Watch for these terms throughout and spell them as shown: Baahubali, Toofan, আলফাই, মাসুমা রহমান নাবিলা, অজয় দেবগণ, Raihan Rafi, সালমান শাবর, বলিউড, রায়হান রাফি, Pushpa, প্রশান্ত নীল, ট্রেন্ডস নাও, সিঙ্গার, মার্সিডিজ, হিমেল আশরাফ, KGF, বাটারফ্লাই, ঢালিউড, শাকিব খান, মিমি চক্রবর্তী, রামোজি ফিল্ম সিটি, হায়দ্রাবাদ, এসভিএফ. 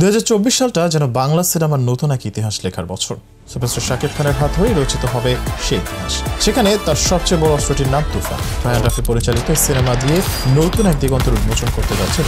2024 সালটা যেন বাংলা সিনেমার নতুন এক ইতিহাস লেখার বছর। সুপারস্টার শাকিব খানের হাত ধরেই রচিত হবে সেই ইতিহাস। সেখানে তার সবচেয়ে বড় অস্ত্রটির নাম তুফান। রায়হান রাফি পরিচালিত সিনেমা দিয়ে নতুন এক দিগন্তের উন্মোচন করতে যাচ্ছে।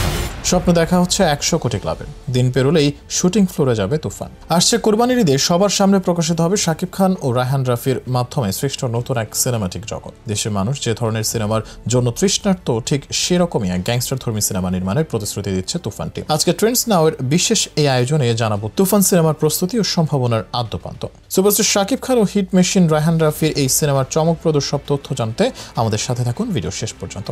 স্বপ্ন দেখা হচ্ছে 100 কোটি ক্লাবে। দিন পেরোলেই শুটিং ফ্লোরে যাবে তুফান। আসছে কোরবানির ঈদে সবার সামনে প্রকাশিত হবে শাকিব খান ও রায়হান রাফির মাধ্যমে সৃষ্ট নতুন এক সিনেমাটিক জগৎ। দেশের মানুষ যে ধরনের সিনেমার জন্য তৃষ্ণার্ত, ঠিক সেরকমই এক গ্যাংস্টারধর্মী সিনেমা নির্মাণের প্রতিশ্রুতি দিচ্ছে তুফান টিম। আজকে ট্রেন্ডস নাওয়ের বিশেষ এই আয়োজনে জানাবো তুফান সিনেমার প্রস্তুতি ও সম্ভাবনার আদ্যপান্ত। সুপারস্টার শাকিব খান ও হিট মেশিন রায়হান রাফির এই সিনেমার চমকপ্রদ সব তথ্য জানতে আমাদের সাথে থাকুন ভিডিও শেষ পর্যন্ত।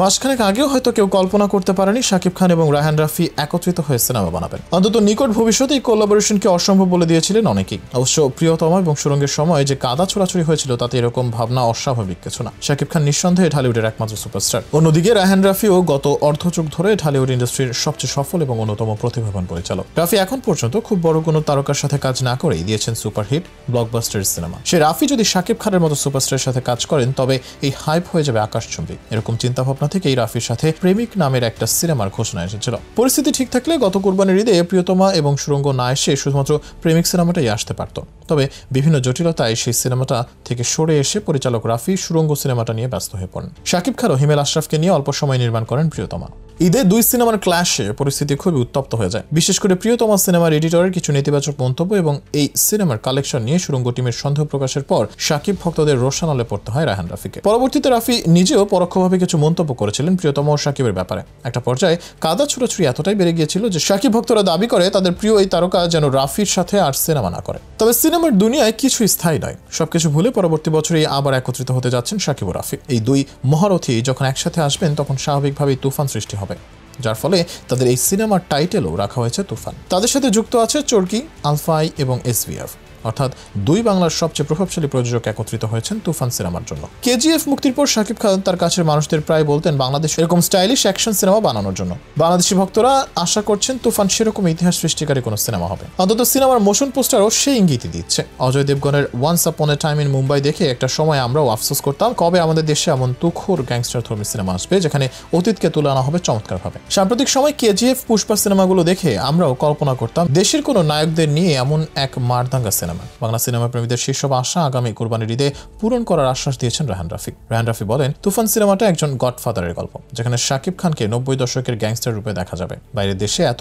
মাসখানেক আগেও হয়তো কেউ কল্পনা করতে পারেনি শাকিব খান এবং রায়হান রাফি একত্রিত হয়ে সিনেমা বানাবেন। অন্তত নিকট ভবিষ্যতে এই কোলাবোরেশনকে অসম্ভব বলে দিয়েছিলেন অনেকেই। অবশ্য প্রিয়তমা এবং সুরঙ্গের সময় যে কাদা ছোড়াছড়ি হয়েছিল তাতে এরকম ভাবনা অস্বাভাবিক কিছু না। শাকিব খান নিঃসন্দেহে ঢালিউডের একমাত্র সুপারস্টার। অন্যদিকে রায়হান রাফিও গত অর্ধযুগ ধরে ঢালিউড ইন্ডাস্ট্রির সবচেয়ে সফল এবং অন্যতম প্রতিভাবান পরিচালক। রাফি এখন পর্যন্ত খুব বড় কোনো তারকার সাথে কাজ না করেই দিয়েছেন সুপারহিট ব্লকবাস্টার সিনেমা। সে রাফি যদি শাকিব খানের মতো সুপারস্টারের সাথে কাজ করেন তবে এই হাইপ হয়ে যাবে আকাশচুম্বী। এরকম চিন্তাভাবনা থেকেই রাফির সাথে প্রেমিক নামের একটা সিনেমার ঘোষণা এসেছিল। পরিস্থিতি ঠিক থাকলে গত কোরবানির ঈদে প্রিয়তমা এবং সুরঙ্গ না এসে শুধুমাত্র প্রেমিক সিনেমাটাই আসতে পারত। তবে বিভিন্ন জটিলতায় সেই সিনেমাটা থেকে সরে এসে পরিচালক রাফি সুরঙ্গ সিনেমাটা নিয়ে ব্যস্ত হয়ে পড়েন। শাকিব খান ও হিমেল আশরাফকে নিয়ে অল্প সময় নির্মাণ করেন প্রিয়তমা। ঈদে দুই সিনেমার ক্ল্যাশে পরিস্থিতি খুবই উত্তপ্ত হয়ে যায়। বিশেষ করে প্রিয়তমা সিনেমার এডিটরের কিছু নেতিবাচক মন্তব্য এবং এই সিনেমার কালেকশন নিয়ে সুরঙ্গ টিমের সন্দেহ প্রকাশের পর শাকিব ভক্তদের রোষানলে পড়তে হয় রায়হান রাফিকে। পরবর্তীতে রাফি নিজেও পরোক্ষভাবে কিছু মন্তব্য করেছিলেন প্রিয়তমা ও শাকিবের ব্যাপারে। একটা পর্যায়ে কাদা ছোড়াছুড়ি এতটাই বেড়ে গিয়েছিল যে শাকিব ভক্তরা দাবি করে তাদের প্রিয় এই তারকা যেন রাফির সাথে আর সিনেমা না করে। তবে সিনেমার দুনিয়ায় কিছু স্থায়ী নয়। সবকিছু ভুলে পরবর্তী বছরেই আবার একত্রিত হতে যাচ্ছেন শাকিব ও রাফি। এই দুই মহারথী যখন একসাথে আসবেন তখন স্বাভাবিকভাবেই তুফান সৃষ্টি হবে, যার ফলে তাদের এই সিনেমার টাইটেলও রাখা হয়েছে তুফান। তাদের সাথে যুক্ত আছে চরকি, আলফাই এবং এসভিএফ, অর্থাৎ দুই বাংলার সবচেয়ে প্রভাবশালী প্রযোজক একত্রিত হয়েছেন তুফান সিনেমার জন্য। কেজিএফ মুক্তির পর শাকিব খান তার কাছের মানুষদের প্রায় বলতেন বাংলাদেশ এরকম স্টাইলিশ অ্যাকশন সিনেমা বানানোর জন্য। বাংলাদেশি ভক্তরা আশা করছেন তুফান সেরকম ইতিহাস সৃষ্টিকারী কোনো সিনেমা হবে। অন্তত সিনেমার মোশন পোস্টারও সেই ইঙ্গিতই দিচ্ছে। Ajay দেবগণের once upon A time in Mumbai দেখে একটা সময় আমরাও আফসোস করতাম কবে আমাদের দেশে এমন তুখোর গ্যাংস্টারধর্মী সিনেমা আসবে যেখানে অতীতকে তুলে আনা হবে চমৎকারভাবে। সাম্প্রতিক সময় কেজিএফ, পুষ্পা সিনেমাগুলো দেখে আমরাও কল্পনা করতাম দেশের কোনো নায়কদের নিয়ে এমন এক মারদাঙ্গা সিনেমা। বাংলা সিনেমা প্রেমীদের সেসব আশা আগামী কোরবানির ঈদে পূরণ করার আশ্বাস দিয়েছেন রায়হান রাফি। রায়হান রাফি বলেন তুফান সিনেমাটা একজন গডফাদারের গল্প, যেখানে শাকিব খানকে 90-এর দশকের গ্যাংস্টার রূপে দেখা যাবে। বাইরের দেশে এত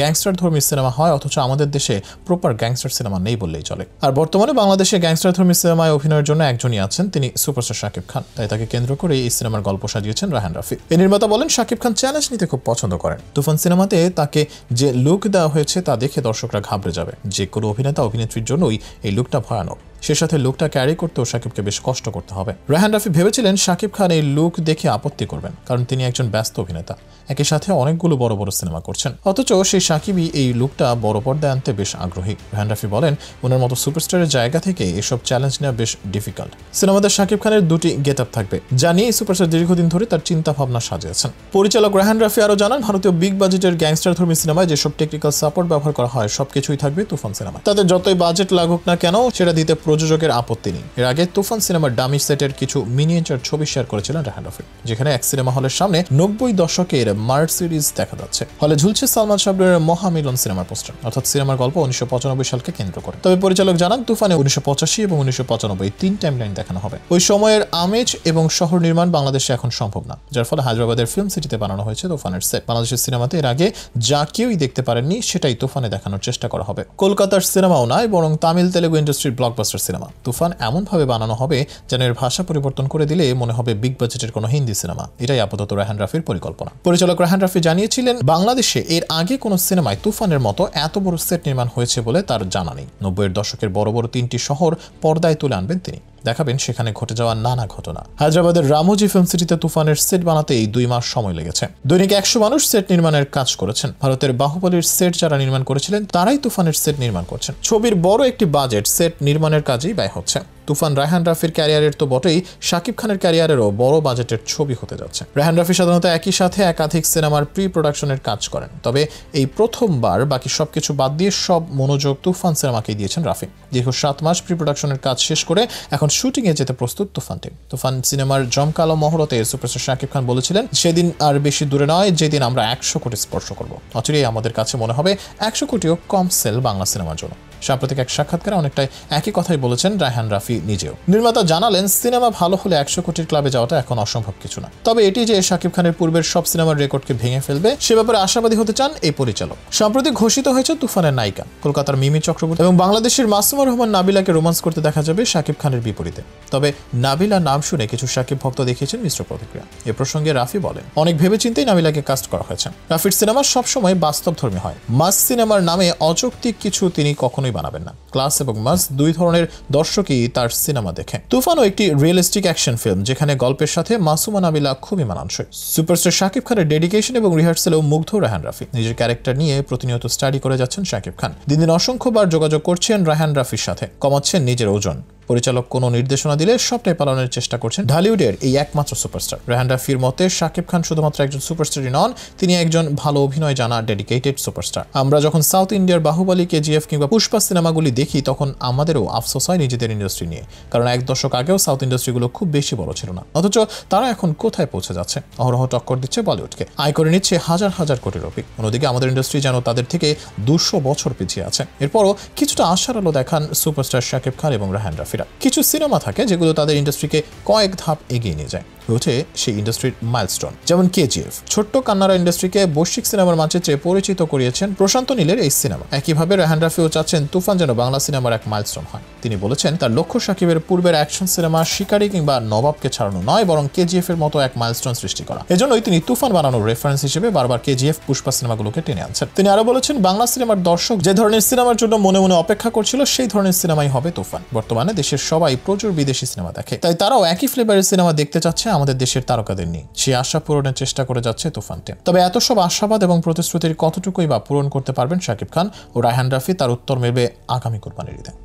গ্যাংস্টার ধর্মী সিনেমা হয়, অথচ আমাদের দেশে প্রপার গ্যাংস্টার সিনেমা নেই বললেই চলে। আর বর্তমানে বাংলাদেশে গ্যাংস্টার ধর্মী সিনেমায় অভিনয়ের জন্য একজনই আছেন, তিনি সুপারস্টার শাকিব খান। তাই তাকে কেন্দ্র করে এই সিনেমার গল্প সাজিয়েছেন রায়হান রাফি। এই নির্মাতা বলেন শাকিব খান চ্যালেঞ্জ নিতে খুব পছন্দ করেন। তুফান সিনেমাতে তাকে যে লুক দেওয়া হয়েছে তা দেখে দর্শকরা ঘাবড়ে যাবে। যে কোনো অভিনেতা অভিনেত্রীর জন্যই এই লুকটা ভয়ানক। সে সাথে লুকটা ক্যারি করতেও শাকিবকে বেশ কষ্ট করতে হবে। রায়হান রাফি ভেবেছিলেন শাকিব খান এই লুক দেখে আপত্তি করবেন, কারণ তিনি একজন ব্যস্ত অভিনেতা, একই সাথে অনেকগুলো বড় বড় সিনেমা করছেন। অথচ সেই শাকিবই এই লুকটা বড় পর্দায় আনতে বেশ আগ্রহী। রায়হান রাফি বলেন ওনার মতো সুপারস্টারের জায়গা থেকে এসব চ্যালেঞ্জ নেওয়া বেশ ডিফিকাল্ট। সিনেমাতে শাকিব খানের দুটি গেট আপ থাকবে, যা নিয়ে সুপারস্টার দীর্ঘদিন ধরে তার চিন্তা ভাবনা সাজিয়েছেন। পরিচালক রায়হান রাফি আরও জানান ভারতীয় বিগ বাজেটের গ্যাংস্টারধর্মী সিনেমায় যেসব টেকনিক্যাল সাপোর্ট ব্যবহার করা হয় সবকিছুই থাকবে তুফান সিনেমা। তাদের যতই বাজেট লাগুক না কেন সেটা দিতে প্রযোজকের আপত্তি নেই। এর আগে তুফান সিনেমার ডামি সেটের কিছু মিনিয়েচার ছবি শেয়ার করেছিলেন রায়হান রাফি, যেখানে এক সিনেমা হলের সামনে 90-এর দশকের মার্সিডিজ দেখা যাচ্ছে। হলে ঝুলছে সালমান শাবরের মহামিলন সিনেমার পোস্টার, অর্থাৎ সিনেমার গল্প 1995 সালকে কেন্দ্র করে। তবে পরিচালক জানান তুফানে 1985 এবং 1995 তিন টাইমলাইন দেখানো হবে। ওই সময়ের আমেজ এবং শহর নির্মাণ বাংলাদেশে এখন সম্ভব না, যার ফলে হায়দ্রাবাদের ফিল্ম সিটিতে বানানো হয়েছে তুফানের সেট। বাংলাদেশের সিনেমাতে এর আগে যা কেউই দেখতে পারেননি সেটাই তুফানে দেখানোর চেষ্টা করা হবে। কলকাতার সিনেমাও নয়, বরং তামিল, তেলেগু ইন্ডাস্ট্রির ব্লকবাস্টার সিনেমা। তুফান এমনভাবে বানানো হবে যেন এর ভাষা পরিবর্তন করে দিলে মনে হবে বিগ বাজেটের কোনো হিন্দি সিনেমা। এটাই আপাতত রায়হান রাফির পরিকল্পনা। পরিচালক রায়হান রাফি জানিয়েছিলেন বাংলাদেশে এর আগে কোনো সিনেমায় তুফানের মতো এত বড় সেট নির্মাণ হয়েছে বলে তার জানা নেই। 90-এর দশকের বড় বড় তিনটি শহর পর্দায় তুলে আনবেন তিনি, দেখাবেন সেখানে ঘটে যাওয়া নানা ঘটনা। হায়দ্রাবাদের রামোজি ফিল্ম সিটিতে তুফানের সেট বানাতে 2 মাস সময় লেগেছে। দৈনিক 100 মানুষ সেট নির্মাণের কাজ করেছেন। ভারতের বাহুবলীর সেট যারা নির্মাণ করেছিলেন তারাই তুফানের সেট নির্মাণ করছেন। ছবির বড় একটি বাজেট সেট নির্মাণের কাজেই ব্যয় হচ্ছে। তুফান রায়হান রাফির ক্যারিয়ারের তো বটেই, শাকিব খানের ক্যারিয়ারেরও বড় বাজেটের ছবি হতে যাচ্ছে। রায়হান রাফি সাধারণত একই সাথে একাধিক সিনেমার প্রি প্রোডাকশনের কাজ করেন, তবে এই প্রথমবার বাকি সবকিছু বাদ দিয়ে সব মনোযোগ তুফান সিনেমাকেই দিয়েছেন রাফি। দীর্ঘ 7 মাস প্রি প্রোডাকশনের কাজ শেষ করে এখন শুটিংয়ে যেতে প্রস্তুত তুফান টিম। তুফান সিনেমার জমকালো মহরতে সুপারস্টার শাকিব খান বলেছিলেন, সেদিন আর বেশি দূরে নয় যেদিন আমরা 100 কোটি স্পর্শ করব। অচিরেই আমাদের কাছে মনে হবে 100 কোটিও কম সেল বাংলা সিনেমার জন্য। সাম্প্রতিক এক সাক্ষাৎকারে অনেকটাই একই কথাই বলেছেন রায়হান রাফি নিজেও। নির্মাতা জানালেন, সিনেমা ভালো হলে 100 কোটির ক্লাবে যাওয়াটা এখন অসম্ভব কিছু না, তবে এটি যে শাকিব খানের পূর্বের সব সিনেমার রেকর্ডকে ভেঙে ফেলবে সে ব্যাপারে আশাবাদী হতে চান এই পরিচালক। সাম্প্রতিক ঘোষিত হয়েছে তুফানের নায়িকা কলকাতার মিমি চক্রবর্তী এবং বাংলাদেশের মাসুমা রহমান নাবিলাকে রোমান্স করতে দেখা যাবে শাকিব খানের বিপরীতে। তবে নাবিলা নাম শুনে কিছু শাকিব ভক্ত দেখিয়েছেন মিশ্র প্রতিক্রিয়া। এ প্রসঙ্গে রাফি বলেন, অনেক ভেবেচিন্তেই নাবিলাকে কাস্ট করা হয়েছে। রাফির সিনেমা সবসময় বাস্তবধর্মী হয়, মাস সিনেমার নামে অযৌক্তিক কিছু তিনি কখনোই বানাবেন না। ক্লাস এবং মাস দুই ধরনের দর্শকই তার সিনেমা দেখে। তুফানও একটি রিয়েলিস্টিক অ্যাকশন ফিল্ম, যেখানে গল্পের সাথে মাসুমা নাবিলা খুবই মানানসই। সুপারস্টার শাকিব খানের ডেডিকেশন এবং রিহার্সালেও মুগ্ধ রায়হান রাফি। নিজের ক্যারেক্টার নিয়ে প্রতিনিয়ত স্টাডি করে যাচ্ছেন শাকিব খান। দিন দিন অসংখ্যবার যোগাযোগ করছেন রায়হান রাফির সাথে, কমাচ্ছেন নিজের ওজন। পরিচালক কোনো নির্দেশনা দিলে সবটাই পালনের চেষ্টা করছেন ঢালিউডের এই একমাত্র সুপারস্টার। রায়হান রাফির মতে, শাকিব খান শুধুমাত্র একজন সুপারস্টারই নন, তিনি একজন ভালো অভিনয় জানা ডেডিকেটেড সুপারস্টার। আমরা যখন সাউথ ইন্ডিয়ার বাহুবলী, KGF কিংবা পুষ্পা সিনেমাগুলি দেখি, তখন আমাদেরও আফসোস হয় নিজেদের ইন্ডাস্ট্রি নিয়ে, কারণ 10 দশক আগেও সাউথ ইন্ডাস্ট্রিগুলো খুব বেশি বড় ছিল না। অথচ তারা এখন কোথায় পৌঁছে যাচ্ছে, অহরহ টক্কর দিচ্ছে বলিউডকে, আয় করে নিচ্ছে হাজার কোটি রুপি। অন্যদিকে আমাদের ইন্ডাস্ট্রি যেন তাদের থেকে 200 বছর পিছিয়ে আছে। এরপরও কিছুটা আশার আলো দেখান সুপারস্টার শাকিব খান এবং রায়হান রাফি। কিছু সিনেমা থাকে যেগুলো তাদের ইন্ডাস্ট্রিকে কয়েক ধাপ এগিয়ে নিয়ে যায়, হচ্ছে সেই ইন্ডাস্ট্রির মাইলস্টোন। যেমন KGF, ছোট্ট কান্নারা ইন্ডাস্ট্রিকে বৈশ্বিক সিনেমার মানচিত্রে পরিচিত করিয়েছেন প্রশান্ত নীলের এই সিনেমা। একইভাবে রায়হান রাফিও চাচ্ছেন তুফান যেন বাংলা সিনেমার এক মাইলস্টোন হয়। তিনি বলেছেন, তার লক্ষ্য শাকিবের পূর্বের অ্যাকশন সিনেমা শিকারী কিংবা নবাবকে ছাড়ানো নয়, বরং KGF এর মতো এক মাইলস্টোন সৃষ্টি করা। এজন্যই তিনি তুফান বানানোর রেফারেন্স হিসেবে বারবার KGF, পুষ্পা সিনেমাগুলোকে টেনে আনছেন। তিনি আরো বলেছেন, বাংলা সিনেমার দর্শক যে ধরনের সিনেমার জন্য মনে মনে অপেক্ষা করছিল, সেই ধরনের সিনেমাই হবে তুফান। বর্তমানে দেশের সবাই প্রচুর বিদেশি সিনেমা দেখে, তাই তারাও একই ফ্লেভারের সিনেমা দেখতে চাচ্ছে আমাদের দেশের তারকাদের নিয়ে। সেই আশা পূরণের চেষ্টা করে যাচ্ছে তুফান টিম। তবে এত সব আশাবাদ এবং প্রতিশ্রুতির কতটুকুই বা পূরণ করতে পারবেন শাকিব খান ও রায়হান রাফি, তার উত্তর মেলবে আগামী কোরবানির ঈদে।